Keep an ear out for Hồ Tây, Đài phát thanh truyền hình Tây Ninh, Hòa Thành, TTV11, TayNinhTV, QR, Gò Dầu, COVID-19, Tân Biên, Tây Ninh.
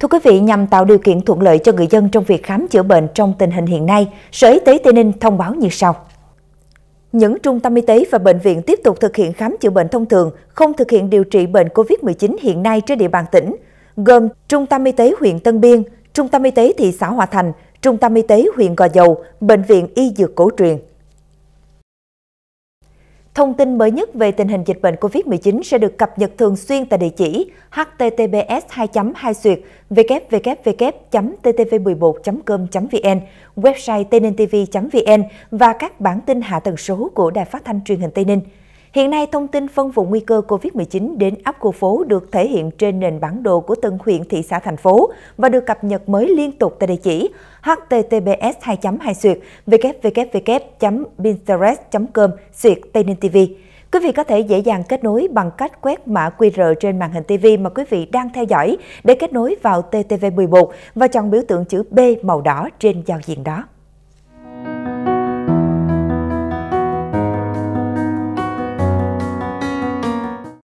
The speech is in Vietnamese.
Thưa quý vị, nhằm tạo điều kiện thuận lợi cho người dân trong việc khám chữa bệnh trong tình hình hiện nay, Sở Y tế Tây Ninh thông báo như sau. Những trung tâm y tế và bệnh viện tiếp tục thực hiện khám chữa bệnh thông thường, không thực hiện điều trị bệnh COVID-19 hiện nay trên địa bàn tỉnh, gồm Trung tâm Y tế huyện Tân Biên, Trung tâm Y tế thị xã Hòa Thành, Trung tâm Y tế huyện Gò Dầu, Bệnh viện Y Dược Cổ truyền. Thông tin mới nhất về tình hình dịch bệnh COVID-19 sẽ được cập nhật thường xuyên tại địa chỉ https://www.ttv11.com.vn, website tninhtv.vn và các bản tin hạ tần số của Đài phát thanh truyền hình Tây Ninh. Hiện nay, thông tin phân vùng nguy cơ COVID-19 đến ấp khu phố được thể hiện trên nền bản đồ của từng huyện, thị xã, thành phố và được cập nhật mới liên tục tại địa chỉ https://www.pinterest.com/tayninhtv. Quý vị có thể dễ dàng kết nối bằng cách quét mã QR trên màn hình TV mà quý vị đang theo dõi để kết nối vào TTV11 và chọn biểu tượng chữ B màu đỏ trên giao diện đó.